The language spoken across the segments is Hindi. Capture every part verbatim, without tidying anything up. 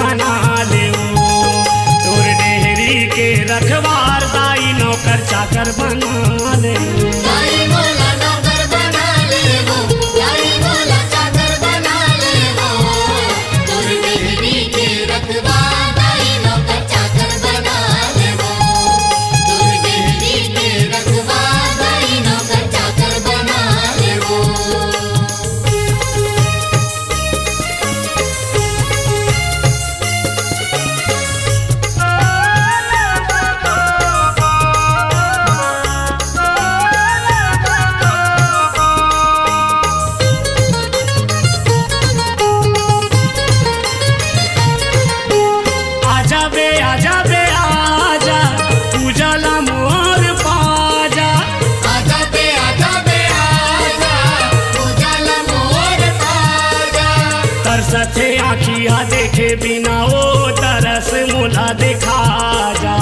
बना लेऊ, तोर डेहरी के रखवार दाई नौकर चाकर बना लेऊ। देखे बिना ओ तरस मोला देखा जा,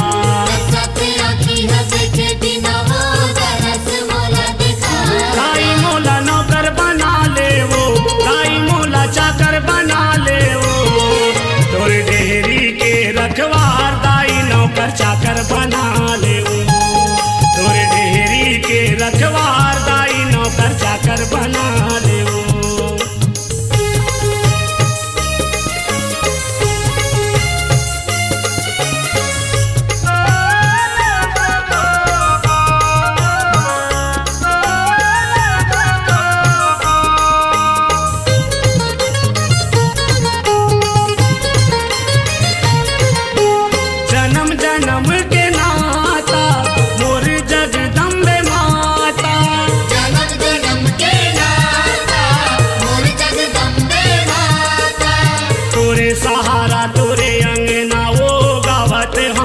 गाई मोला नौकर बना ले वो, गाई मोला चाकर बना ले वो, तोर डेहरी के रखवार दाई नौकर चाकर बना ले वो, तोर डेहरी के रखवार दाई नौकर चाकर बना ले वो।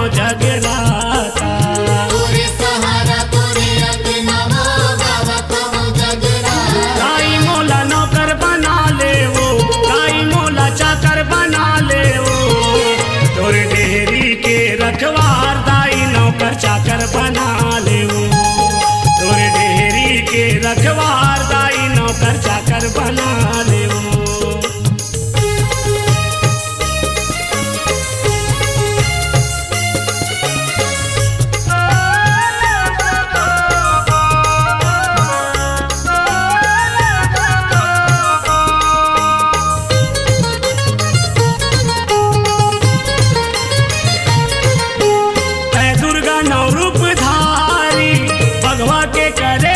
रखवार दाई नौकर चाकर बना ले वो। दुर्गा नौ रूप धारी भगवा के करे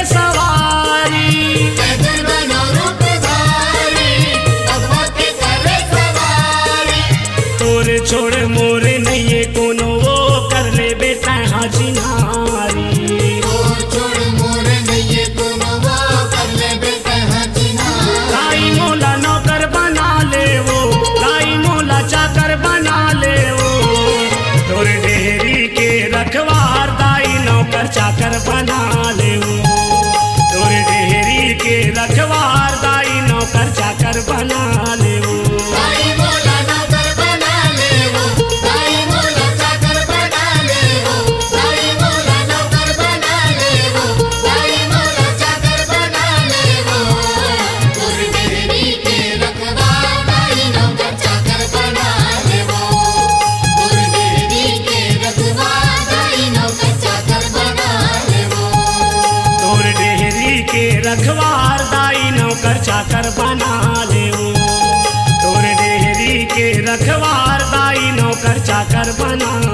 चाकर बना ले वो, तोर डेहरी के रखवार दाई नौकर चाकर बना ले वो, गाई मोला नौकर बना ले वो, गाई मोला चाकर बना ले वो, गाई मोला नौकर बना ले वो, गाई मोला चाकर बना ले वो, तोर डेहरी के रखवार दाई नौकर चाकर बना ले वो, तोर डेहरी के रखवार दाई नौकर चाकर रखवार दाई नौकर चाकर बना ले वो, तोर डेहरी के रखवार दाई नौकर चाकर बना